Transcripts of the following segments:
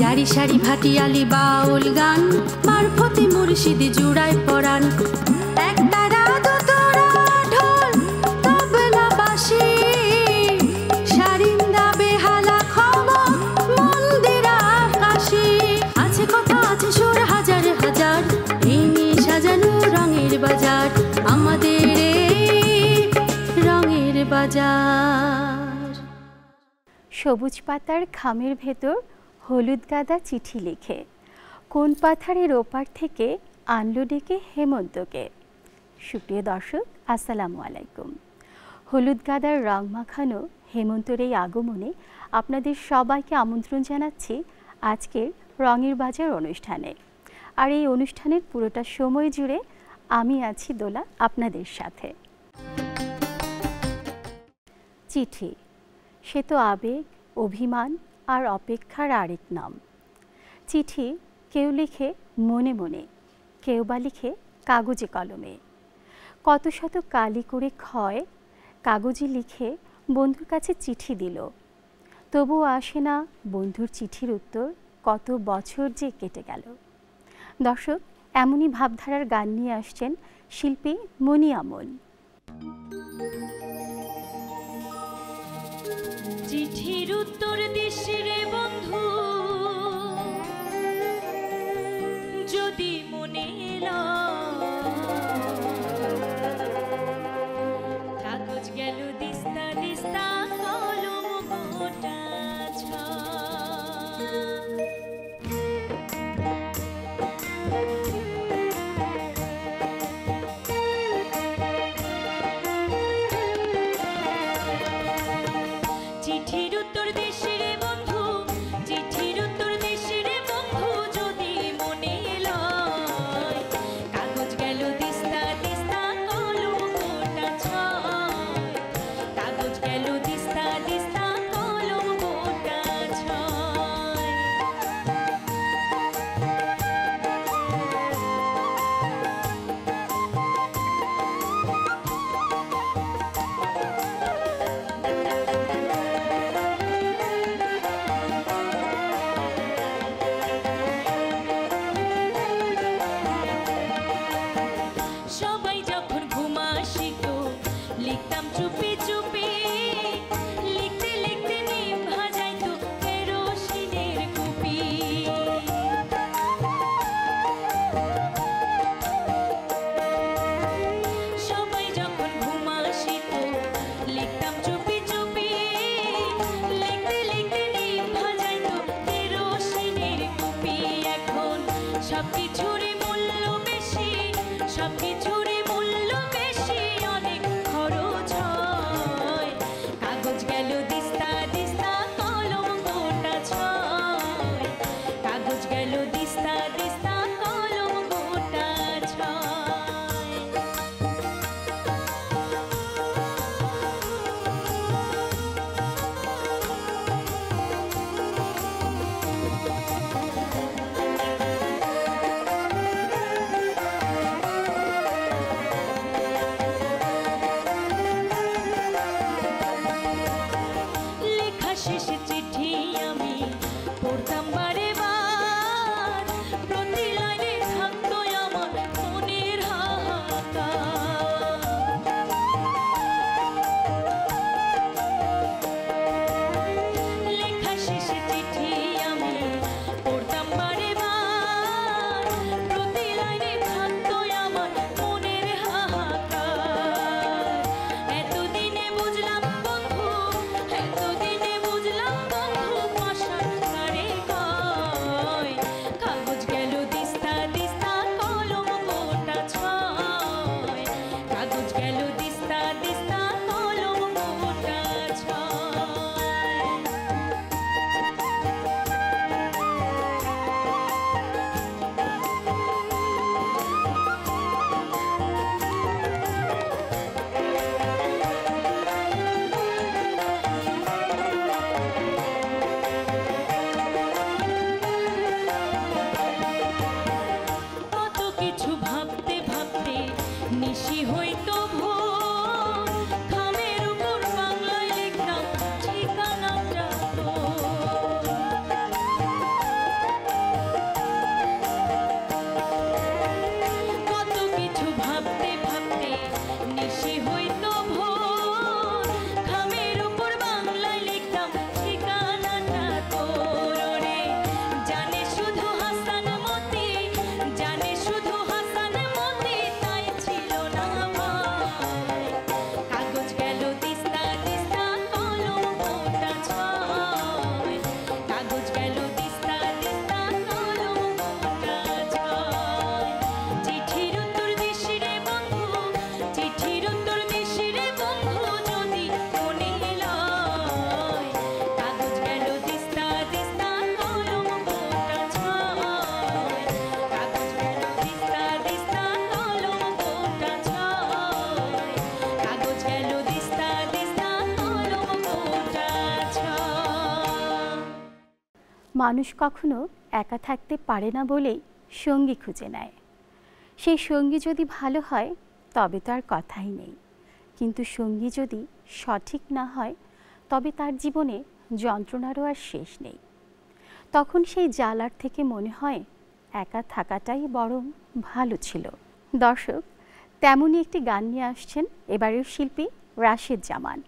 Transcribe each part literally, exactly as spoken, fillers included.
জারি সারি ভাটিয়ালি বাউল গান মারফতে মুর্শিদি জুড়ায় পরাণ সবুজ পাতার খামের ভেতর হলুদ গাদা চিঠি লিখে কোন পাথারের ওপার থেকে আনলো ডেকে হেমন্তকে। সুপ্রিয় দর্শক, আসসালামু আলাইকুম। হলুদ গাদার রং মাখানো হেমন্তর এই আগমনে আপনাদের সবাইকে আমন্ত্রণ জানাচ্ছি আজকের রঙের বাজার অনুষ্ঠানে। আর এই অনুষ্ঠানের পুরোটা সময় জুড়ে আমি আছি দোলা আপনাদের সাথে। চিঠি, সে তো আবেগ, অভিমান আর অপেক্ষার আরেক নাম। চিঠি কেউ লিখে মনে মনে, কেউ বা লিখে কাগজে কলমে। কত শত কালি করে ক্ষয় কাগজে লিখে বন্ধুর কাছে চিঠি দিল, তবুও আসে না বন্ধুর চিঠির উত্তর। কত বছর যে কেটে গেল। দর্শক, এমনই ভাবধারার গান নিয়ে আসছেন শিল্পী মুনিয়া মুন। চিঠির উত্তর দিস রে বন্ধু, যদি মনে না কাগজ গেল দিস্তা দিস্তা কলম মোটা মানুষ কখনো একা থাকতে পারে না বলেই সঙ্গী খুঁজে নেয়। সেই সঙ্গী যদি ভালো হয় তবে তার কথাই নেই, কিন্তু সঙ্গী যদি সঠিক না হয় তবে তার জীবনে যন্ত্রণারও আর শেষ নেই। তখন সেই জ্বালার থেকে মনে হয় একা থাকাটাই বরং ভালো ছিল। দর্শক, তেমনই একটি গান নিয়ে আসছেন এবারের শিল্পী রাশেদ জামান।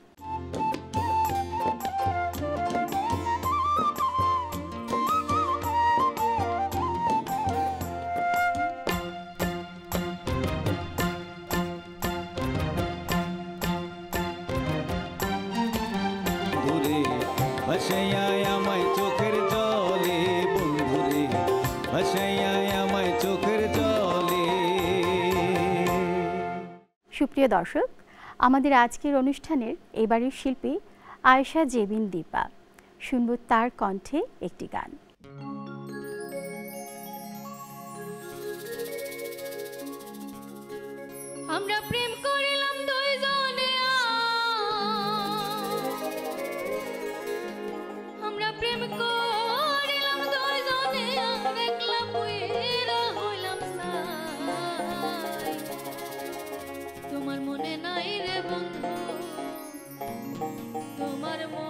ভাসাইয়া আমায় চোখের জলে বন্ধুরে, ভাসাইয়া আমায় চোখের জলে। সুপ্রিয় দর্শক, আমাদের আজকের অনুষ্ঠানের এবারের শিল্পী আয়েশা জেবীন দীপা। শুনব তার কণ্ঠে একটি গান। আমরা প্রেম করিলাম দুইজনে, আমরা প্রেম করিলাম দুইজনে, একলা পইরা হইলাম ছাই। তোমার মনে নাই রে বন্ধু, তোমার মনে নাই।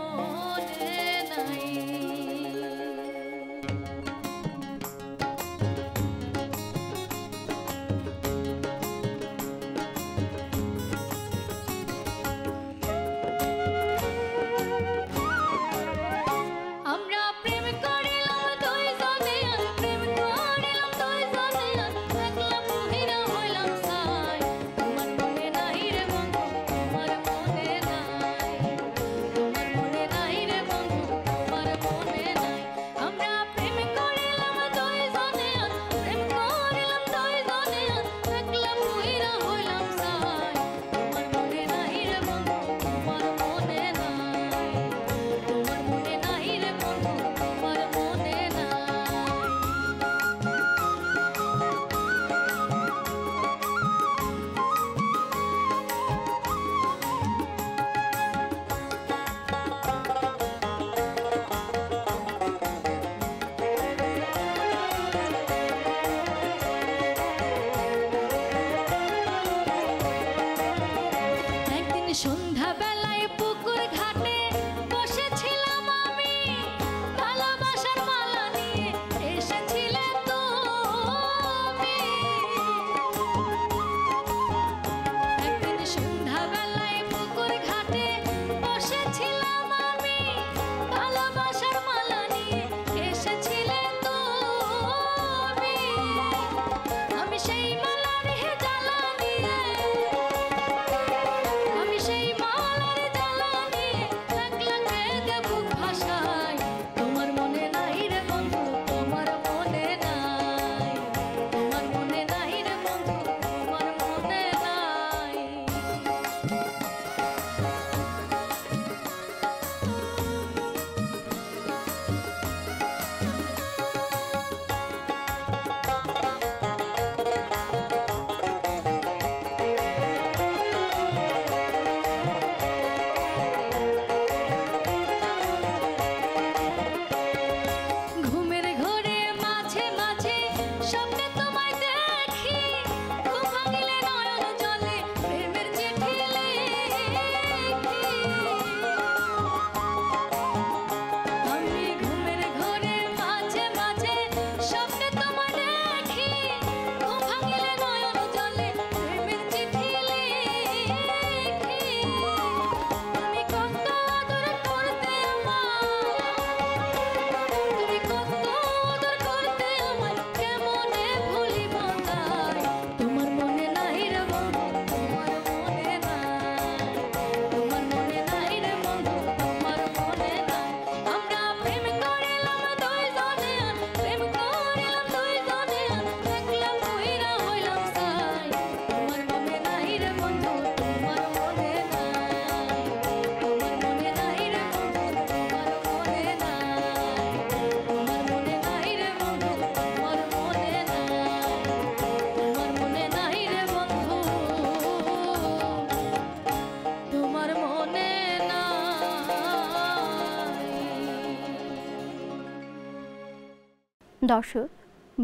দর্শক,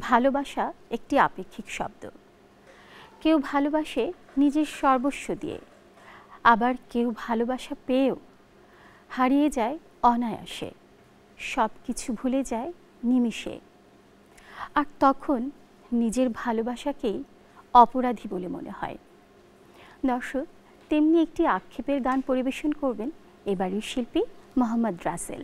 ভালোবাসা একটি আপেক্ষিক শব্দ। কেউ ভালোবাসে নিজের সর্বস্ব দিয়ে, আবার কেউ ভালোবাসা পেয়েও হারিয়ে যায় অনায়াসে, সব কিছু ভুলে যায় নিমিষে, আর তখন নিজের ভালোবাসাকেই অপরাধী বলে মনে হয়। দর্শক, তেমনি একটি আক্ষেপের গান পরিবেশন করবেন এবারের শিল্পী মো. রাসেল।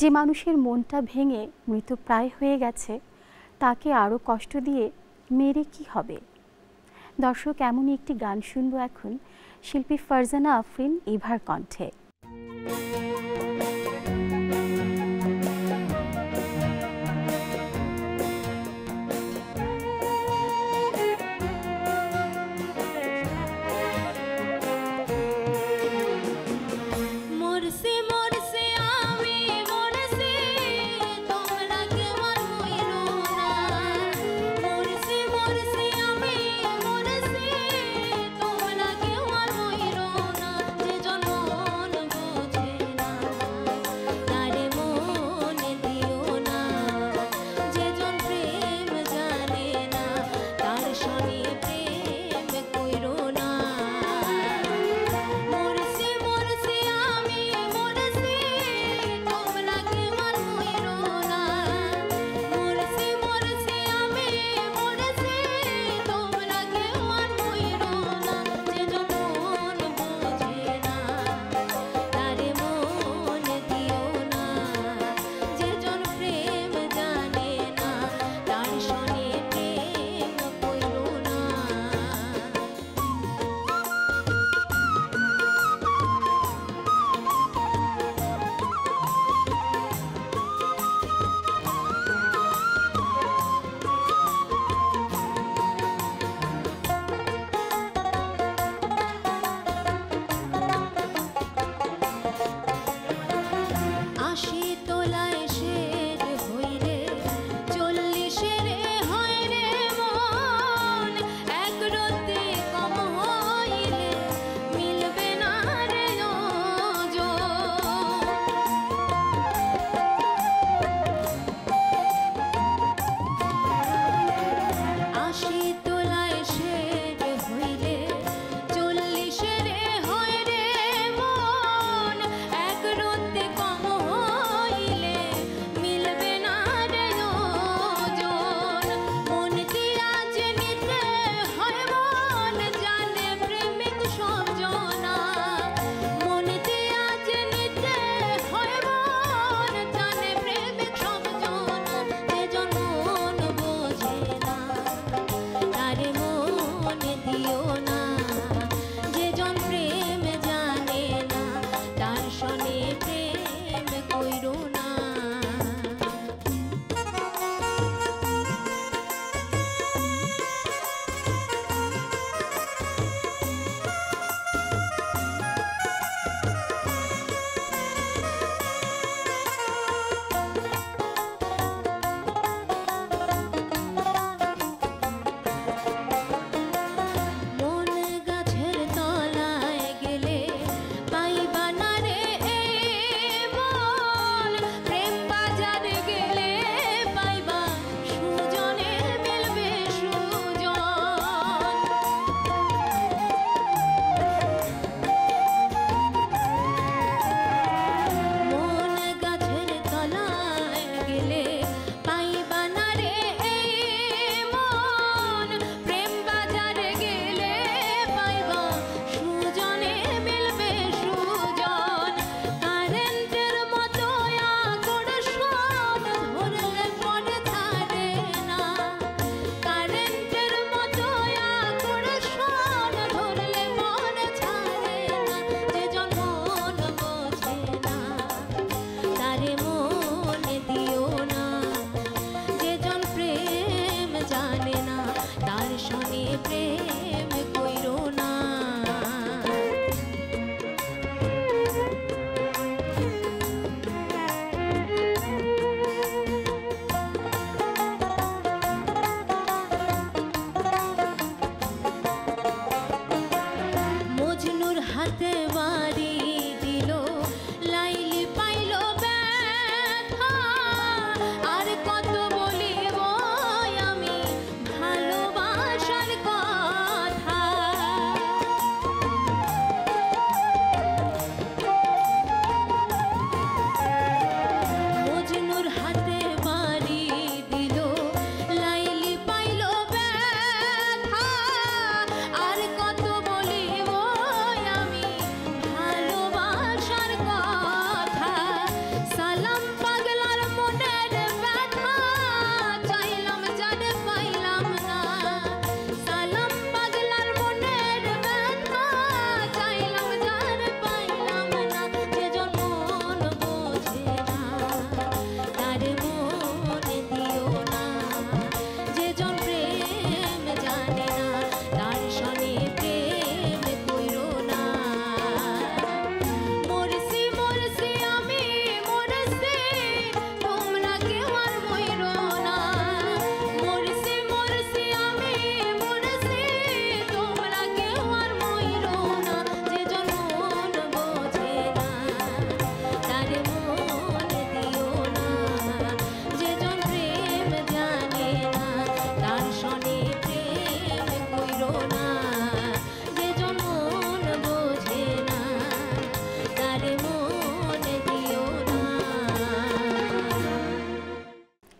যে মানুষের মনটা ভেঙে মৃত্যু প্রায় হয়ে গেছে তাকে আরও কষ্ট দিয়ে মেরে কি হবে। দর্শক, এমনই একটি গান শুনবো এখন শিল্পী ফারজানা আপরিন ইভার কণ্ঠে। ले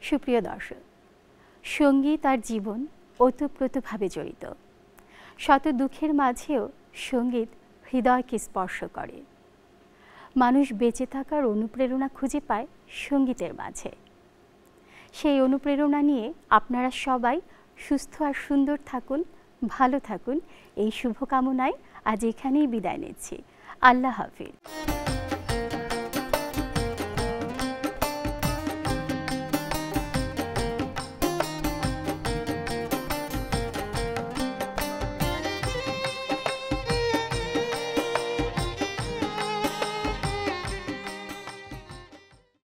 সুপ্রিয় দর্শক, সঙ্গী তার জীবন ওতপ্রোতভাবে জড়িত। শত দুঃখের মাঝেও সঙ্গীত হৃদয়কে স্পর্শ করে। মানুষ বেঁচে থাকার অনুপ্রেরণা খুঁজে পায় সঙ্গীতের মাঝে। সেই অনুপ্রেরণা নিয়ে আপনারা সবাই সুস্থ আর সুন্দর থাকুন, ভালো থাকুন, এই শুভকামনায় আজ এখানেই বিদায় নিচ্ছি। আল্লাহ হাফিজ।